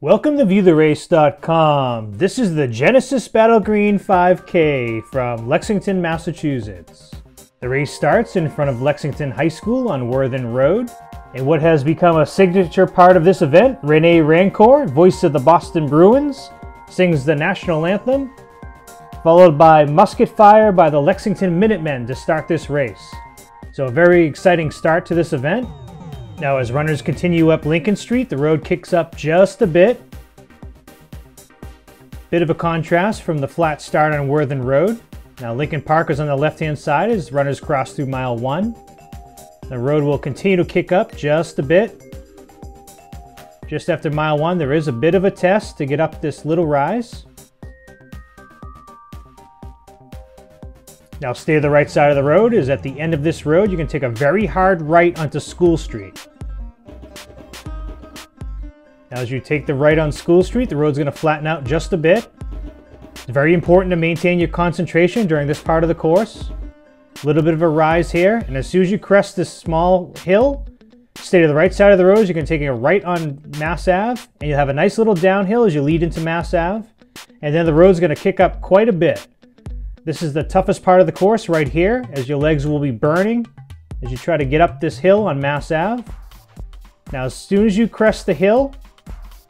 Welcome to ViewTheRace.com. This is the Genesis Battlegreen 5k from Lexington, Massachusetts. The race starts in front of Lexington High School on Worthen Road. And what has become a signature part of this event, Rene Rancourt, voice of the Boston Bruins, sings the national anthem, followed by musket fire by the Lexington Minutemen to start this race. So a very exciting start to this event. Now as runners continue up Lincoln Street, the road kicks up just a bit. Bit of a contrast from the flat start on Worthen Road. Now Lincoln Park is on the left-hand side as runners cross through mile one. The road will continue to kick up just a bit. Just after mile one, there is a bit of a test to get up this little rise. Now stay to the right side of the road, as at the end of this road, you can take a very hard right onto School Street. Now as you take the right on School Street, the road's going to flatten out just a bit. It's very important to maintain your concentration during this part of the course. A little bit of a rise here, and as soon as you crest this small hill, stay to the right side of the road. You can take a right on Mass Ave, and you'll have a nice little downhill as you lead into Mass Ave, and then the road's going to kick up quite a bit. This is the toughest part of the course right here, as your legs will be burning as you try to get up this hill on Mass Ave. Now as soon as you crest the hill,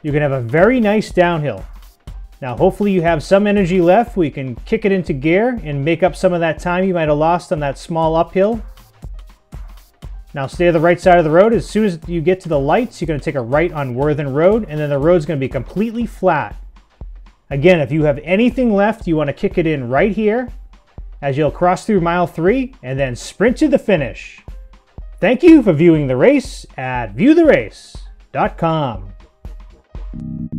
you can have a very nice downhill. Now hopefully you have some energy left where you can kick it into gear and make up some of that time you might have lost on that small uphill. Now stay to the right side of the road. As soon as you get to the lights, you're going to take a right on Worthen Road, and then the road's going to be completely flat. Again, if you have anything left, you want to kick it in right here as you'll cross through mile three and then sprint to the finish. Thank you for viewing the race at ViewTheRace.com.